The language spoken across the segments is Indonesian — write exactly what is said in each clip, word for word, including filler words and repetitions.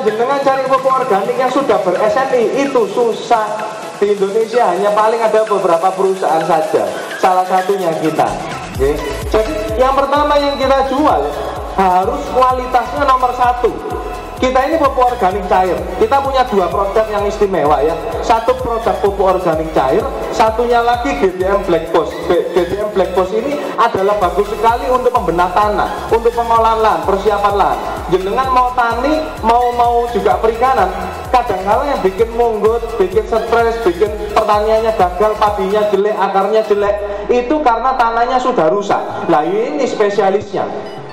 Kalau jenengan cari pupuk organik yang sudah ber-S N I itu susah. Di Indonesia hanya paling ada beberapa perusahaan saja, salah satunya kita. Oke. Jadi yang pertama yang kita jual harus kualitasnya nomor satu. Kita ini pupuk organik cair. Kita punya dua produk yang istimewa ya. Satu produk pupuk organik cair, satunya lagi G D M Black Post. G D M Black Post ini adalah bagus sekali untuk pembenah tanah, untuk pengolahan lahan, persiapan lahan. Jenengan mau tani, mau mau juga perikanan. Kadang-kadang yang bikin munggut, bikin stres, bikin pertaniannya gagal, padinya jelek, akarnya jelek, itu karena tanahnya sudah rusak. Nah ini spesialisnya,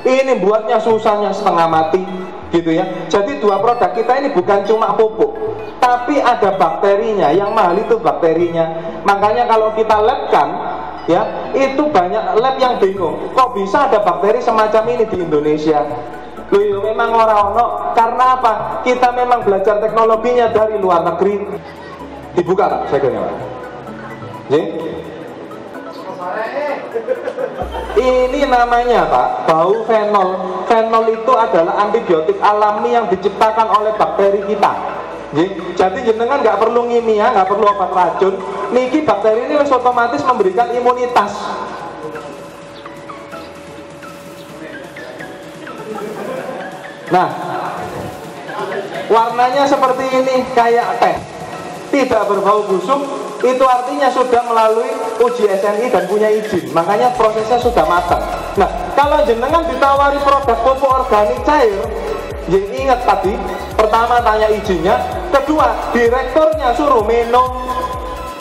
ini buatnya susahnya setengah mati gitu ya. Jadi dua produk kita ini bukan cuma pupuk, tapi ada bakterinya. Yang mahal itu bakterinya. Makanya kalau kita labkan ya, itu banyak lab yang bingung, kok bisa ada bakteri semacam ini di Indonesia. Loh, yo, memang orang-orang, karena apa? Kita memang belajar teknologinya dari luar negeri. Dibuka tak? Saya kira. Ini namanya Pak, bau fenol. Fenol itu adalah antibiotik alami yang diciptakan oleh bakteri kita. Jadi jenengan nggak perlu kimia, nggak perlu obat racun. Niki bakteri ini otomatis memberikan imunitas. Nah, warnanya seperti ini, kayak teh, tidak berbau busuk. Itu artinya sudah melalui uji S N I dan punya izin. Makanya prosesnya sudah matang. Nah, kalau jenengan ditawari produk pupuk organik cair, ya ingat tadi, pertama tanya izinnya, kedua direkturnya suruh minum.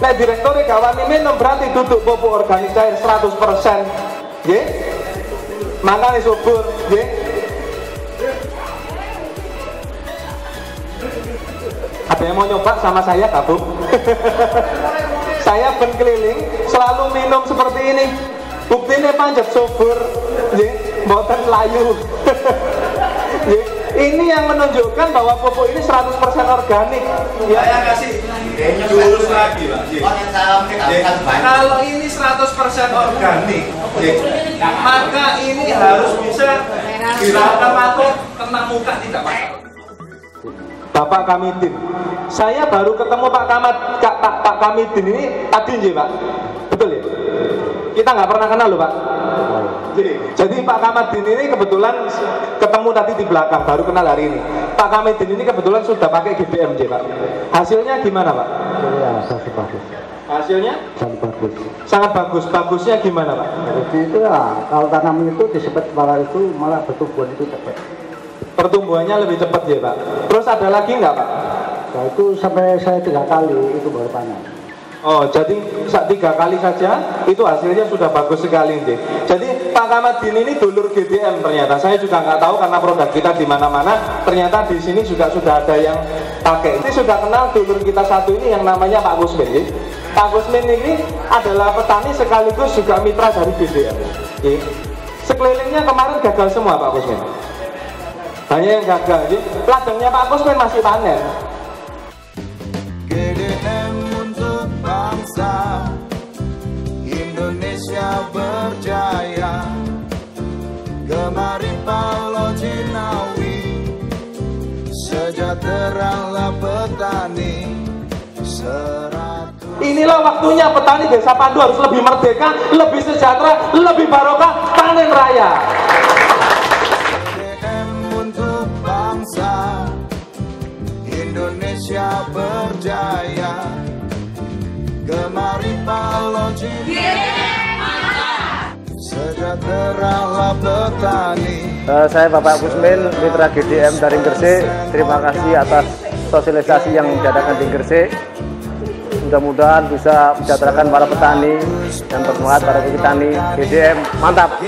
Nah, direkturnya gak wani minum, berarti duduk pupuk organik cair seratus persen. Ya, makanya subur. Ya, ada yang mau nyoba sama saya kabung? Saya berkeliling selalu minum seperti ini. Buktinya panjat subur, boten layu. Ini yang menunjukkan bahwa pupuk ini seratus persen organik. Ya, saya kasih jurus lagi, Pak. Kalau ini seratus persen organik, maka ini harus bisa dirata atau kena muka tidak masalah. Bapak Kamidin, saya baru ketemu Pak Kamad, Kak, Pak, Pak Kamidin ini tadi nggih Pak, betul ya? Kita nggak pernah kenal loh Pak. Jadi Pak Kamidin ini kebetulan ketemu tadi di belakang, baru kenal hari ini. Pak Kamidin ini kebetulan sudah pakai G D M Pak. Hasilnya gimana Pak? Ya, sangat bagus. Hasilnya? Sangat bagus. Sangat bagus. Bagusnya gimana Pak? Jadi itu ya, kalau tanam itu disebut malah itu malah pertumbuhan itu cepat. Pertumbuhannya lebih cepat ya Pak. Terus ada lagi nggak Pak? Nah, itu sampai saya tiga kali itu baru panen. Oh, jadi tiga kali saja itu hasilnya sudah bagus sekali deh. Jadi Pak Kamidin ini dulur G D M ternyata. Saya juga nggak tahu karena produk kita di mana-mana. Ternyata di sini juga sudah ada yang pakai. Ini sudah kenal dulur kita satu ini yang namanya Pak Kusmin. Ya. Pak Kusmin ini adalah petani sekaligus juga mitra dari G D M. Ya. Sekelilingnya kemarin gagal semua Pak Kusmin. Banyak yang gagal, jadi ladangnya Pak Kusmin masih panen. G D M untuk bangsa Indonesia berjaya. Gemari Palo Jinawi, sejahteralah petani. Inilah waktunya petani desa Pandu harus lebih merdeka, lebih sejahtera, lebih barokah, panen raya. Indonesia berjaya. Gemari Palo Jinawi, sejahteralah petani. Saya Bapak Kusmin, mitra G D M dari Gresik. Terima kasih atas sosialisasi yang diadakan di Gresik. Mudah-mudahan bisa mensejahterakan para petani dan bermanfaat para petani G D M. Mantap.